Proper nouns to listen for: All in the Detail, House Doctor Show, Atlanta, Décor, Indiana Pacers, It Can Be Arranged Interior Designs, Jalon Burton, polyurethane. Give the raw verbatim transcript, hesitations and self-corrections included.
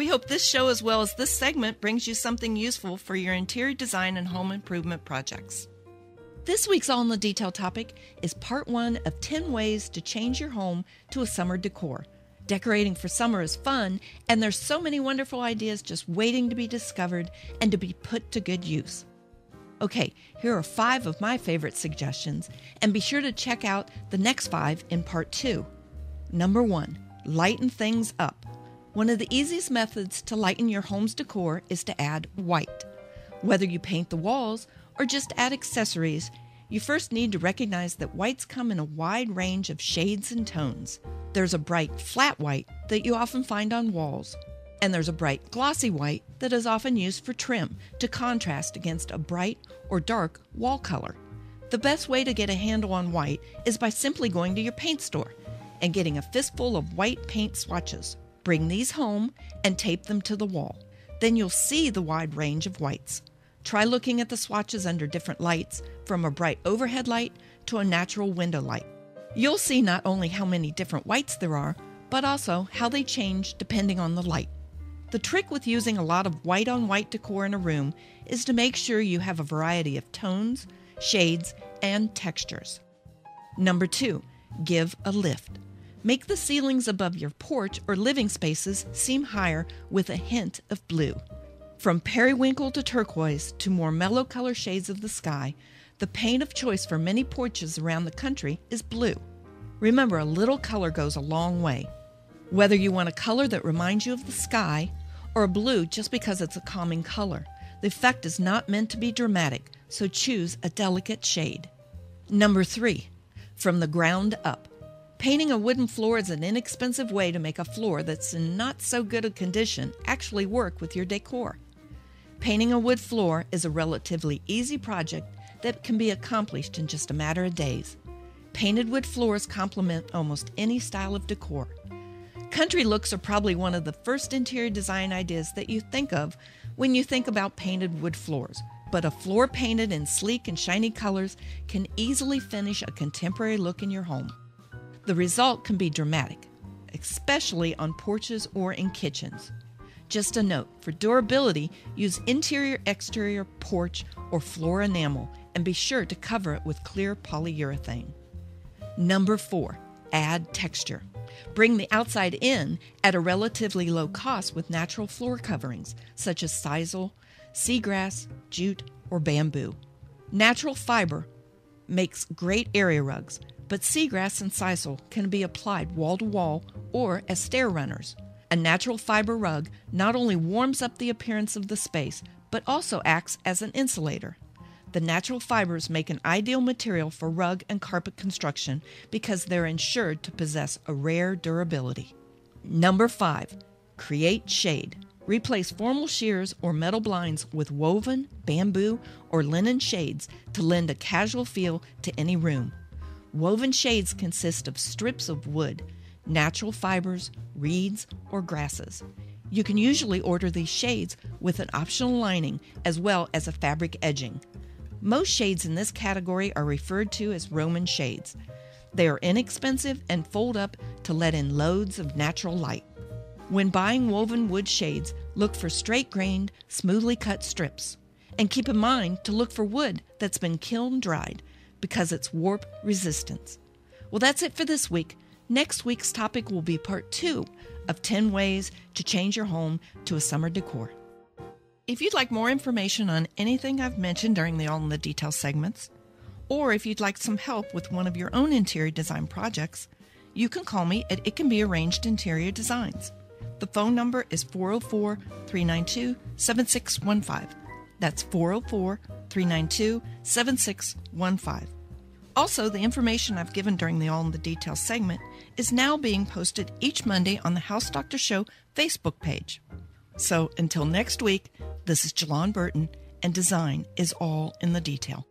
We hope this show, as well as this segment, brings you something useful for your interior design and home improvement projects. This week's All in the Detail topic is part one of ten ways to change your home to a summer decor. Decorating for summer is fun, and there's so many wonderful ideas just waiting to be discovered and to be put to good use. Okay, here are five of my favorite suggestions, and be sure to check out the next five in part two. Number one, lighten things up. One of the easiest methods to lighten your home's decor is to add white. Whether you paint the walls or just add accessories, you first need to recognize that whites come in a wide range of shades and tones. There's a bright flat white that you often find on walls, and there's a bright glossy white that is often used for trim to contrast against a bright or dark wall color. The best way to get a handle on white is by simply going to your paint store and getting a fistful of white paint swatches. Bring these home and tape them to the wall. Then you'll see the wide range of whites. Try looking at the swatches under different lights, from a bright overhead light to a natural window light. You'll see not only how many different whites there are, but also how they change depending on the light. The trick with using a lot of white-on-white decor in a room is to make sure you have a variety of tones, shades, and textures. Number two, give a lift. Make the ceilings above your porch or living spaces seem higher with a hint of blue. From periwinkle to turquoise to more mellow color shades of the sky, the paint of choice for many porches around the country is blue. Remember, a little color goes a long way. Whether you want a color that reminds you of the sky or a blue just because it's a calming color, the effect is not meant to be dramatic, so choose a delicate shade. Number three, from the ground up. Painting a wooden floor is an inexpensive way to make a floor that's in not so good a condition actually work with your decor. Painting a wood floor is a relatively easy project that can be accomplished in just a matter of days. Painted wood floors complement almost any style of decor. Country looks are probably one of the first interior design ideas that you think of when you think about painted wood floors, but a floor painted in sleek and shiny colors can easily finish a contemporary look in your home. The result can be dramatic, especially on porches or in kitchens. Just a note, for durability, use interior-exterior porch or floor enamel, and be sure to cover it with clear polyurethane. Number four, add texture. Bring the outside in at a relatively low cost with natural floor coverings, such as sisal, seagrass, jute, or bamboo. Natural fiber makes great area rugs, but seagrass and sisal can be applied wall-to-wall or as stair runners. A natural fiber rug not only warms up the appearance of the space, but also acts as an insulator. The natural fibers make an ideal material for rug and carpet construction because they're ensured to possess a rare durability. Number five, create shade. Replace formal sheers or metal blinds with woven, bamboo, or linen shades to lend a casual feel to any room. Woven shades consist of strips of wood, natural fibers, reeds, or grasses. You can usually order these shades with an optional lining as well as a fabric edging. Most shades in this category are referred to as Roman shades. They are inexpensive and fold up to let in loads of natural light. When buying woven wood shades, look for straight-grained, smoothly cut strips. And keep in mind to look for wood that's been kiln-dried, because it's warp resistant. Well, that's it for this week. Next week's topic will be part two of ten ways to change your home to a summer decor. If you'd like more information on anything I've mentioned during the All in the Detail segments, or if you'd like some help with one of your own interior design projects, you can call me at It Can Be Arranged Interior Designs. The phone number is four oh four, three nine two, seven six one five. That's four oh four, three nine two, seven six one five. Also, the information I've given during the All in the Detail segment is now being posted each Monday on the House Doctor Show Facebook page. So until next week, this is Jalon Burton, and design is all in the detail.